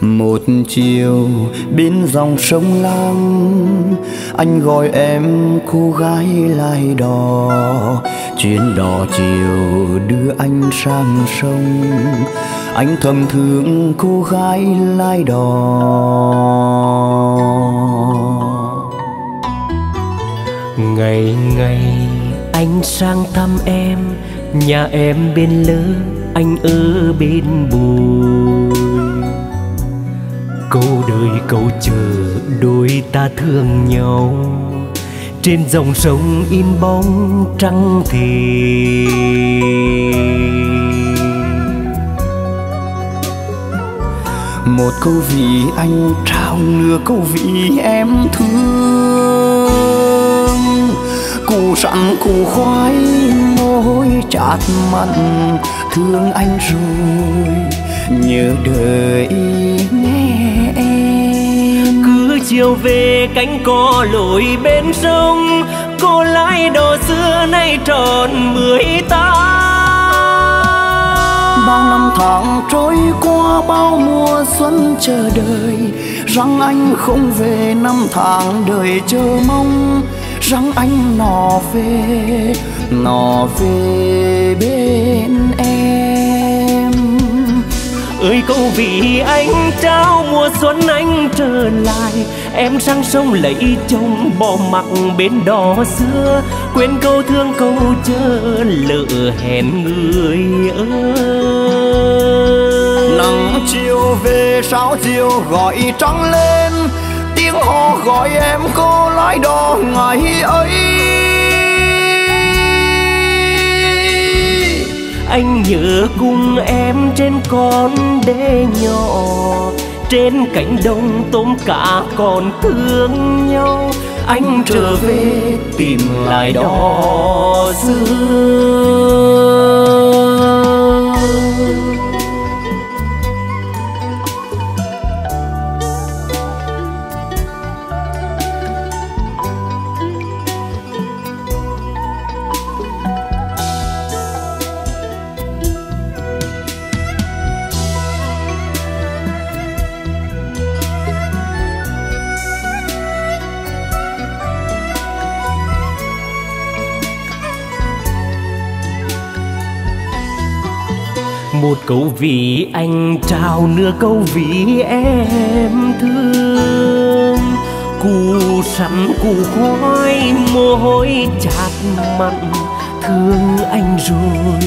Một chiều bên dòng sông Lam, anh gọi em cô gái lái đò. Chuyến đò chiều đưa anh sang sông, anh thầm thương cô gái lái đò. Ngày ngày anh sang thăm em, nhà em bên Lỡ, anh ở bên Bùi. Câu đời câu chờ đôi ta thương nhau, trên dòng sông in bóng trăng thì. Một câu vì anh trao nửa câu vì em thương. Củ sẵn củ khoái môi chát mặn, thương anh rồi nhớ đời nghe em. Cứ chiều về cánh cò lội bên sông, cô lái đò xưa nay tròn 18. Bao năm tháng trôi qua, bao mùa xuân chờ đợi, rằng anh không về. Năm tháng đời chờ mong, rằng anh nó về bên em. Ơi câu vì anh trao mùa xuân anh trở lại, em sang sông lấy chồng bỏ mặc bên đò xưa, quên câu thương câu chớ lỡ hẹn người ơi. Nắng chiều về sáu chiều gọi trăng lên, tiếng hò gọi em cô lái đò ngày ấy. Anh nhớ cùng em trên con đê nhỏ, trên cánh đồng tôm cá còn thương nhau. Anh trở về tìm lại đò xưa. Một câu vì anh trao nửa câu vì em thương. Củ sắn củ khoai mồ hôi chát mặn, thương anh rồi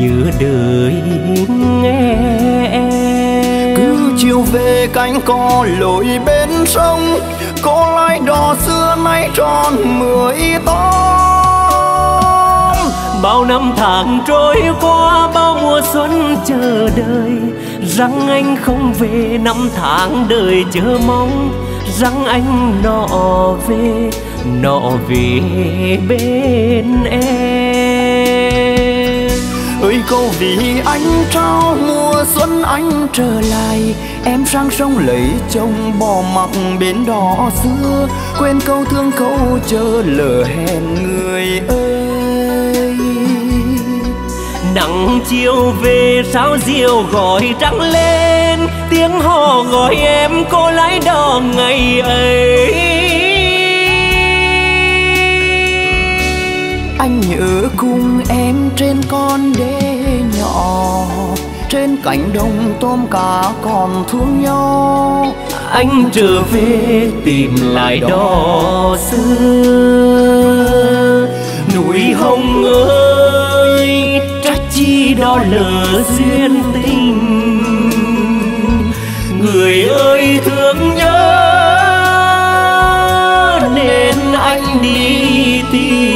nhớ đời nghe em. Cứ chiều về cánh cò lội bên sông, cô lái đò xưa nay tròn 18. Bao năm tháng trôi qua, bao mùa xuân chờ đợi, rằng anh không về. Năm tháng đời chờ mong, rằng anh nó về bên em. Ơi câu vì anh trao mùa xuân anh trở lại, em sang sông lấy chồng bỏ mặc bên đò xưa, quên câu thương câu chớ lỡ hẹn người ơi. Nắng chiều về sao diều gọi trăng lên, tiếng hò gọi em cô lái đò ngày ấy. Anh nhớ cùng em trên con đê nhỏ, Trên cánh đồng tôm cá còn thương nhau. Anh trở về tìm lại đò xưa. Núi Hồng ơi, trách chi đó lỡ duyên tình. Người ơi thương nhớ nên anh đi tìm.